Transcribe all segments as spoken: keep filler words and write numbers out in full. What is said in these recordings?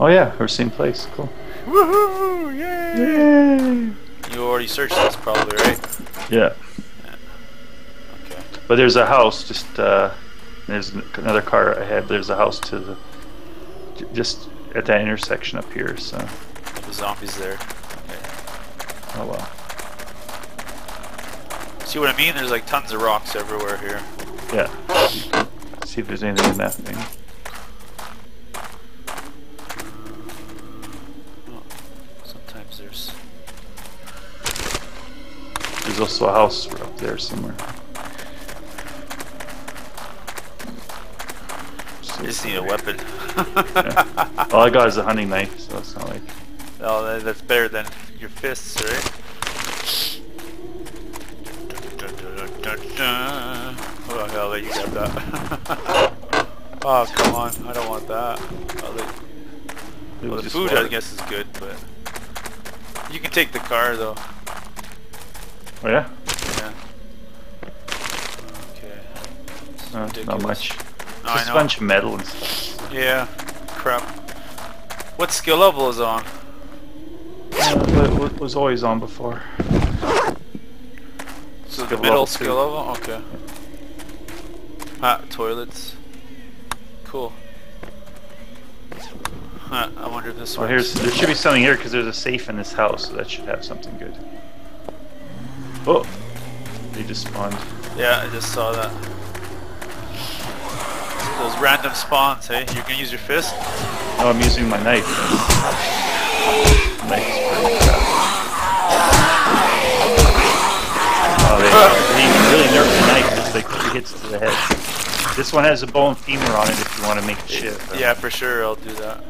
Oh yeah, we're same place. Cool. Woohoo! Yay! Yay! You already searched this probably, right? Yeah. Yeah. Okay. But there's a house just uh there's another car ahead, but there's a house to the just at that intersection up here, so the zombies there. Okay. Oh well. See what I mean? There's like tons of rocks everywhere here. Yeah. Let's see if there's anything in that thing. There's also a house up there somewhere. So I just need a weapon. Yeah. All I got is a hunting knife, so it's not like... Oh, that's better than your fists, right? Oh, I'll let you grab that. Oh, come on. I don't want that. I'll let you... Well, the food, I guess, is good, but... You can take the car, though. Oh yeah? Yeah. Okay. Uh, not much. No, just a bunch of metal and stuff. Yeah. Crap. What skill level is on? Uh, what was always on before. So the middle skill level? Okay. Ah, toilets. Cool. Huh, I wonder if this one... Well, here's, there should be something here because there's a safe in this house, so that should have something good. Oh, they just spawned. Yeah, I just saw that. Those random spawns, hey? You can use your fist? No, I'm using my knife. Knife's pretty crap. Oh, they, they really nerf the knife because they like, hits to the head. This one has a bone femur on it if you want to make it shit. Though. Yeah, for sure, I'll do that.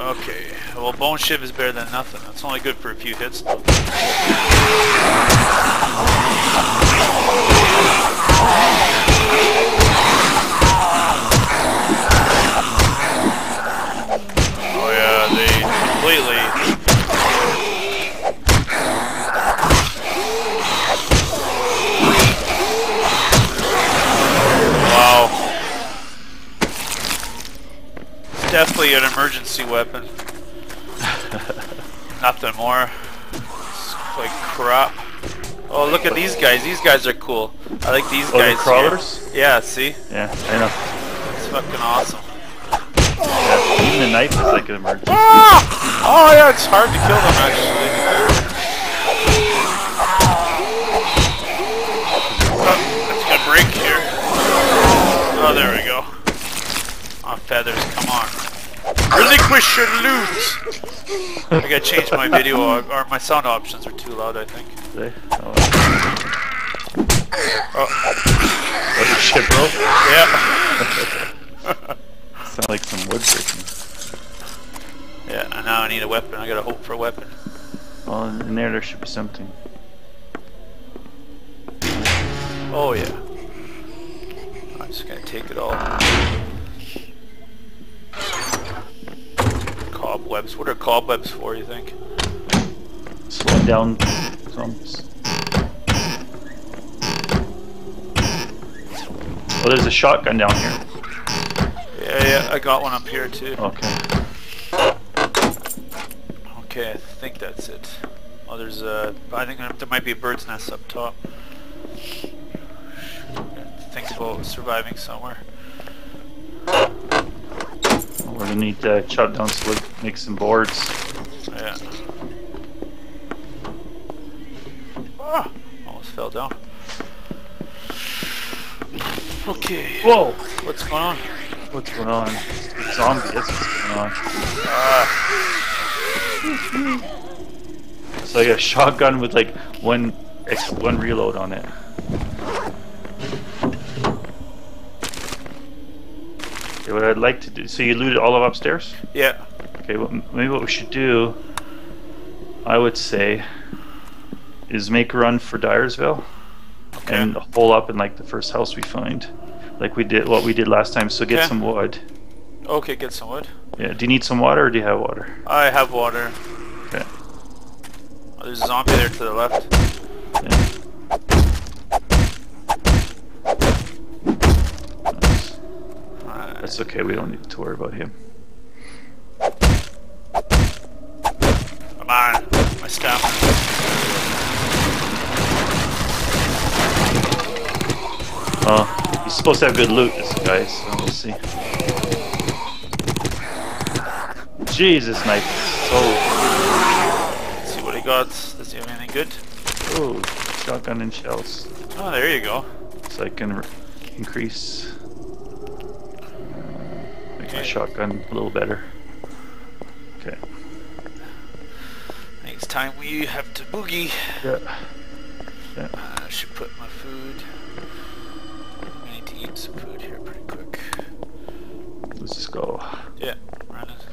Okay, well bone shiv is better than nothing. It's only good for a few hits though. Oh yeah, they completely... Wow. Definitely an emergency weapon. Nothing more. It's like crap. Oh, look at these guys. These guys are cool. I like these oh, guys. The crawlers? Here. Yeah, see? Yeah, I know. It's fucking awesome. Yeah, even the knife is like an emergency. Ah! Oh, yeah, it's hard to kill them actually. Oh, it's gonna break here. Oh, there we go. Oh, feathers, come on. Relinquish your loot! I gotta change my video, or my sound options are too loud, I think. They? Oh. Oh. What a shit, bro? Yeah. Sound like some wood breaking. Yeah, and now I need a weapon. I gotta hope for a weapon. Well, in there, there should be something. Oh, yeah. I'm just gonna take it all. Cobwebs. What are cobwebs for, you think? Slowing down zombies. Oh, there's a shotgun down here. Yeah, yeah, I got one up here too. Okay. Okay, I think that's it. Oh, there's a... I think there might be a bird's nest up top. Think about surviving somewhere. We're gonna need to chop down some wood, make some boards. Yeah. Ah, almost fell down. Okay. Whoa! What's going on? What's going on? It's zombie, that's what's going on. Ah. It's like a shotgun with like one one reload on it. What I'd like to do. So you looted all of upstairs? Yeah. Okay. Well, maybe what we should do, I would say, is make a run for Dyersville, okay, and hole up in like the first house we find, like we did what we did last time. So get okay. some wood. Okay, get some wood. Yeah. Do you need some water, or do you have water? I have water. Okay. Oh, there's a zombie there to the left. Yeah. It's okay, we don't need to worry about him. Come on, my stamina. Oh, he's supposed to have good loot, this guy, so we'll see. Jesus, knife is so... Let's see what he got. Does he have anything good? Oh, shotgun and shells. Oh, there you go. So I can increase... my shotgun a little better. Okay. Next time we have to boogie. Yeah. Yeah. Uh, I should put my food. I need to eat some food here pretty quick. Let's just go. Yeah. Run it.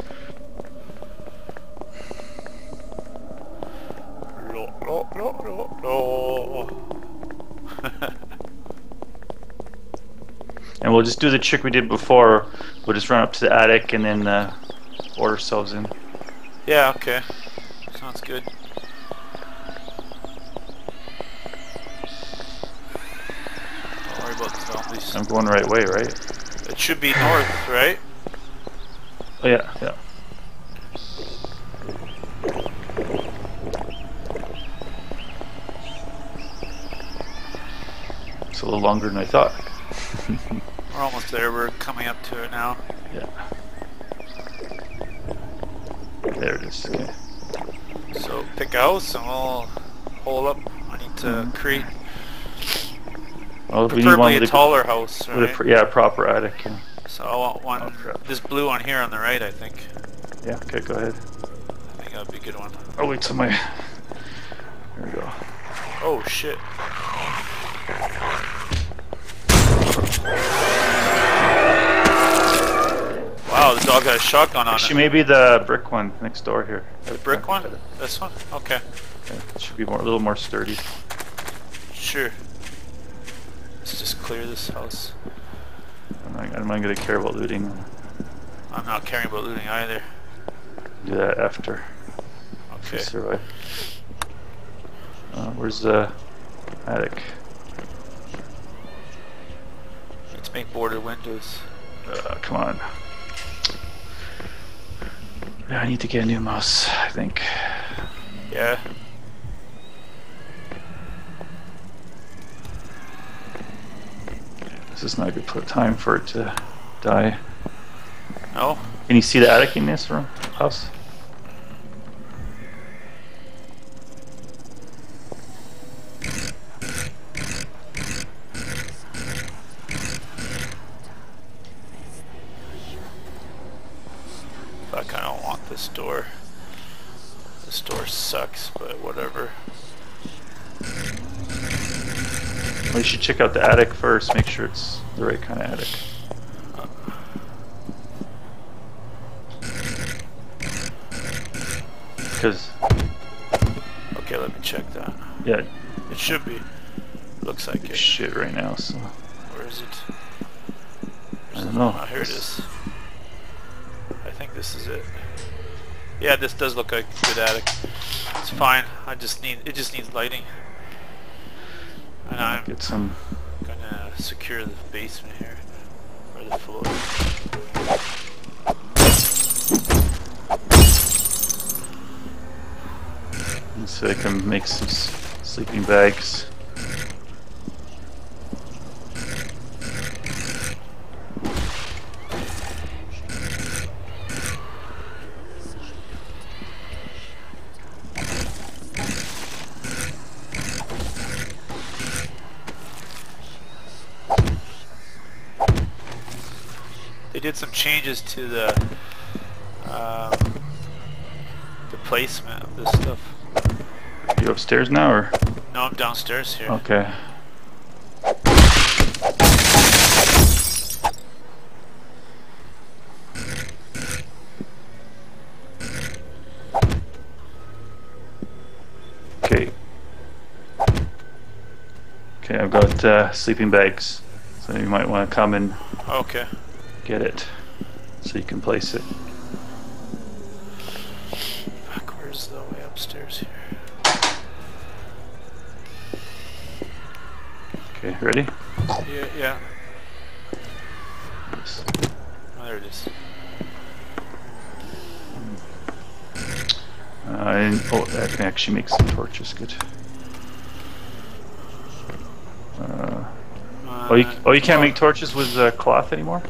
Lo lo lo lo lo. And we'll just do the trick we did before. We'll just run up to the attic and then uh, order ourselves in. Yeah, okay. Sounds good. Don't worry about the zombies. I'm going right way, right? It should be north, right? Oh, yeah, yeah. It's a little longer than I thought. We're almost there, we're coming up to it now. Yeah. There it is, okay. So pick a house and we'll hole up. I need to mm-hmm. create well, preferably we need one a with taller a, house, right? With a pr yeah, a proper attic. Yeah. So I want one, oh, this blue one here on the right, I think. Yeah, okay, go ahead. I think that would be a good one. Oh, wait till my... There we go. Oh, shit. Wow, the dog got a shotgun on it. Actually, maybe the brick one next door here. The brick one? Better. This one? Okay. Yeah, it should be more, a little more sturdy. Sure. Let's just clear this house. I'm not, I'm not going to care about looting. I'm not caring about looting either. Do that after. Okay. Survive. Uh, where's the attic? Let's make border windows. Uh, come on. Yeah, I need to get a new mouse, I think. Yeah. This is not a good time for it to die. No. Can you see the attic in this room, house? This door. This door sucks, but whatever. We should check out the attic first, make sure it's the right kind of attic. Because. Okay, let me check that. Yeah. It should be. Looks like it. Shit right now, so. Where is it? Where's I don't know. Oh, here it is. I think this is it. Yeah, this does look like a good attic. It's fine. I just need it just needs lighting. And I'm get some gonna secure the basement here. Or the floor. And so I can make some sleeping bags. Did some changes to the um, the placement of this stuff. Are you upstairs now, or? No, I'm downstairs here. Okay. Okay. Okay, I've got uh, sleeping bags, so you might want to come and. Okay. Get it, so you can place it. Fuck, where's the way upstairs here? Okay, ready? Yeah, yeah. Yes. I There it is. Uh, and, oh, that can actually make some torches. Good. Uh, uh, oh, you, oh, you can't make torches with uh, cloth anymore?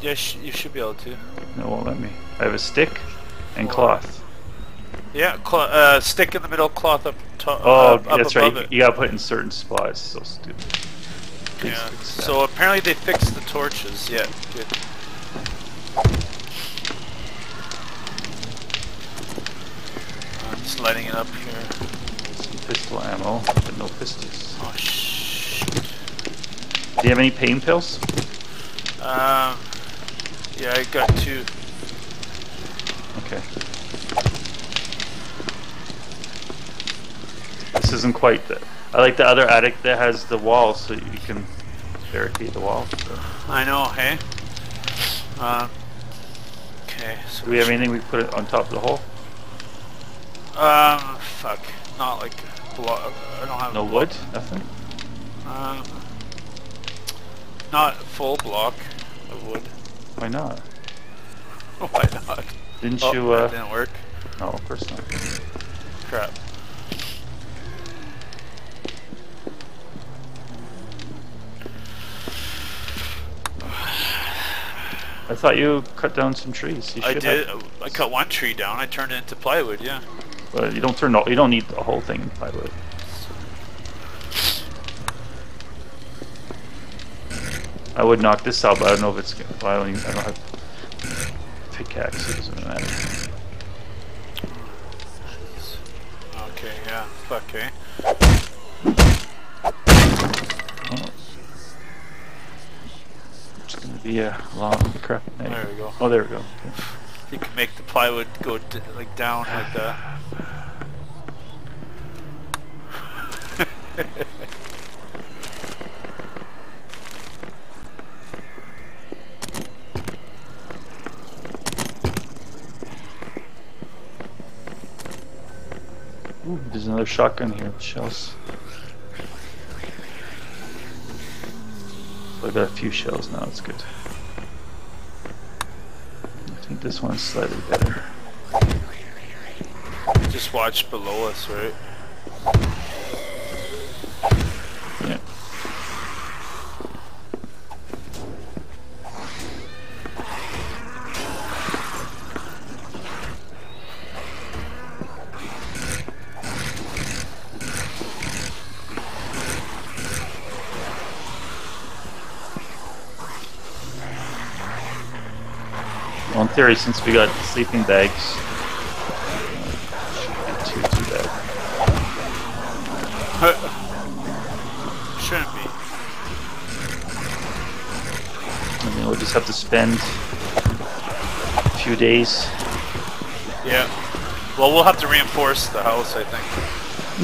Yeah, sh you should be able to. No, it won't let me. I have a stick and cloth. Yeah, cl uh, stick in the middle, cloth up top. Oh, up, up that's right. You, you gotta put it in certain spots. So stupid. Yeah. So apparently they fixed the torches. Yeah. Good. I'm just lighting it up here. Some pistol ammo, but no pistols. Oh shit. Do you have any pain pills? Um. Yeah, I got two. Okay. This isn't quite the... I like the other attic that has the wall, so you can barricade the wall. So. I know, hey? Uh, okay, so... Do we have anything we put it on top of the hole? Um, fuck. Not like... Block. I don't have... No wood? Nothing? Um... Not full block of wood. Why not? Why not? Didn't oh, you, uh... That didn't work. No, of course not. Crap. I thought you cut down some trees. You I did. Have... I cut one tree down. I turned it into plywood, yeah. But you don't turn all, you don't need the whole thing in plywood. I would knock this out, but I don't know if it's good. Well, I, don't even, I don't have pickaxe, it doesn't matter. Okay, yeah, fuck, eh? Oh. It's gonna be a long crap night. There we go. Oh, there we go. Okay. You can make the plywood go d like down like that. Ooh, there's another shotgun here. Shells. So I got a few shells now. It's good. I think this one's slightly better. Just watch below us, right? Yeah. Well, in theory, since we got sleeping bags, it shouldn't be too, too bad. Huh. Shouldn't be. I mean, we'll just have to spend a few days. Yeah. Well, we'll have to reinforce the house, I think.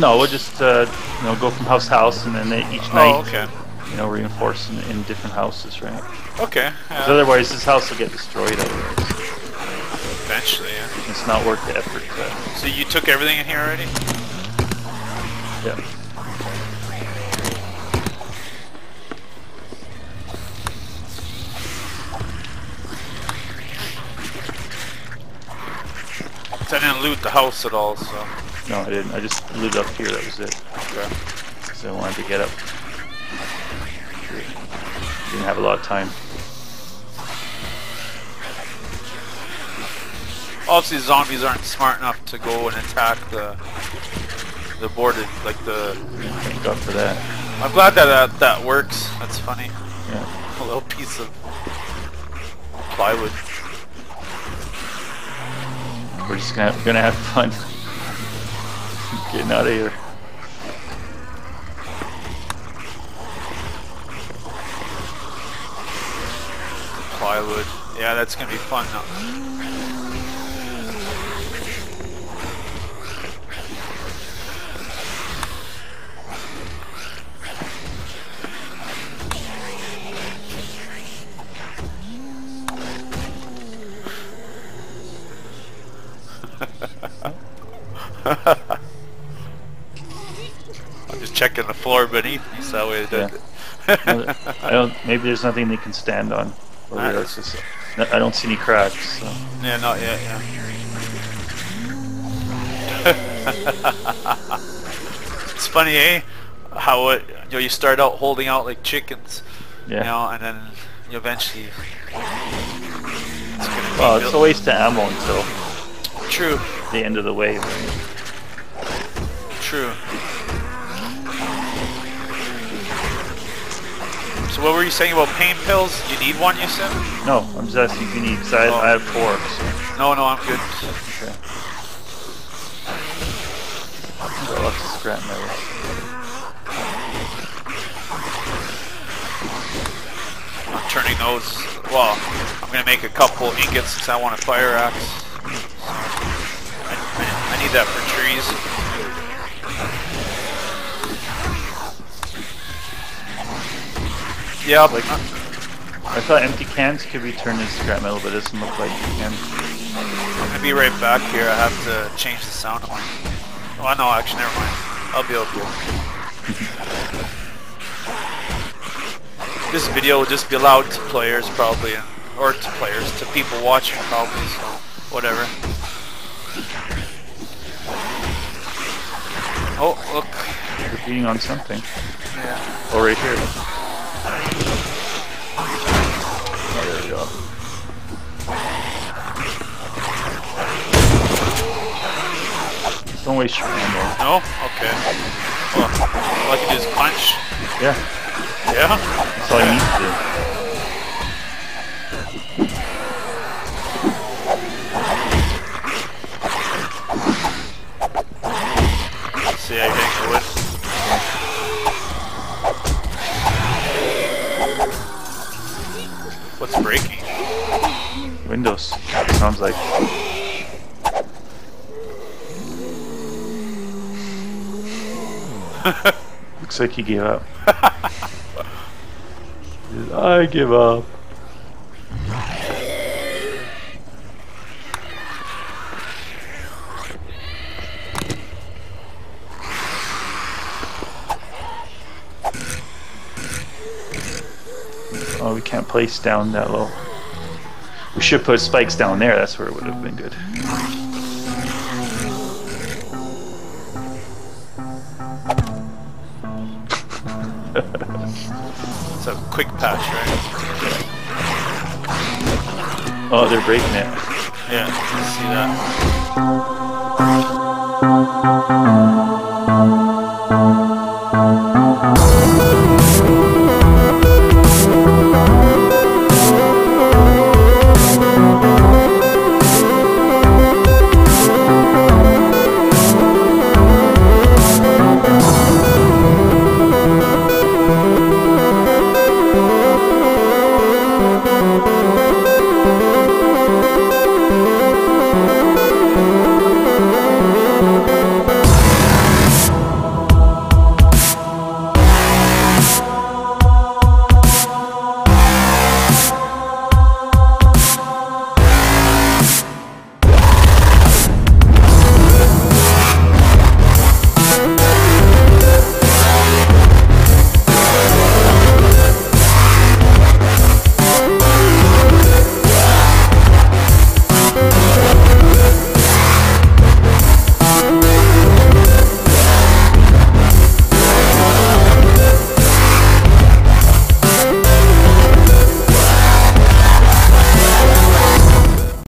No, we'll just uh, you know, go from house to house, and then each night. Oh, okay. You know, reinforce in, in different houses, right? Okay. Because uh, otherwise, this house will get destroyed. Otherwise. Eventually, yeah. It's not worth the effort. But. So you took everything in here already? Yeah. So I didn't loot the house at all, so. No, I didn't. I just looted up here. That was it. Okay. Because I wanted to get up. Didn't have a lot of time. Obviously, zombies aren't smart enough to go and attack the the boarded, like the. Thank God for that. I'm glad that that, that works. That's funny. Yeah. A little piece of plywood. We're just gonna we're gonna have fun getting out of here. Plywood. Yeah, that's gonna be fun now. I'm just checking the floor beneath me, so that way it doesn't. Yeah. I don't. Maybe there's nothing they can stand on. Oh, yeah, that's just No, I don't see any cracks, so. Yeah, not yet, yeah. It's funny, eh? How it, you know, you start out holding out like chickens, yeah. You know, and then you eventually... It's gonna well, it's built. A waste of ammo until... True. The end of the wave. True. So what were you saying about pain pills? You need one, you said? No, I'm just asking if you need, because I, oh. I have four. So. No, no, I'm good. Okay. So I'll have to scrap my way. I'm turning those, well, I'm going to make a couple ingots since I want a fire axe. I, I, I need that for trees. Yeah, like, I thought empty cans could be turned into scrap metal, but it doesn't look like you can. I'm gonna be right back here. I have to change the sound of mine. Oh no, actually, never mind. I'll be okay. This video will just be allowed to players, probably, or to players, to people watching, probably. So whatever. Oh, look. You're beating on something. Yeah. Oh, right here. Oh, there we go. Don't waste your ammo. No? Okay. Well, all I can do is punch. Yeah. Yeah? That's all you need to do. Let's see, I think I would. What's breaking? Windows. That sounds like. Looks like he gave up. I give up. Oh, we can't place down that low. We should put spikes down there, that's where it would have been good. It's a quick patch, right? Oh, they're breaking it. Yeah, I see that.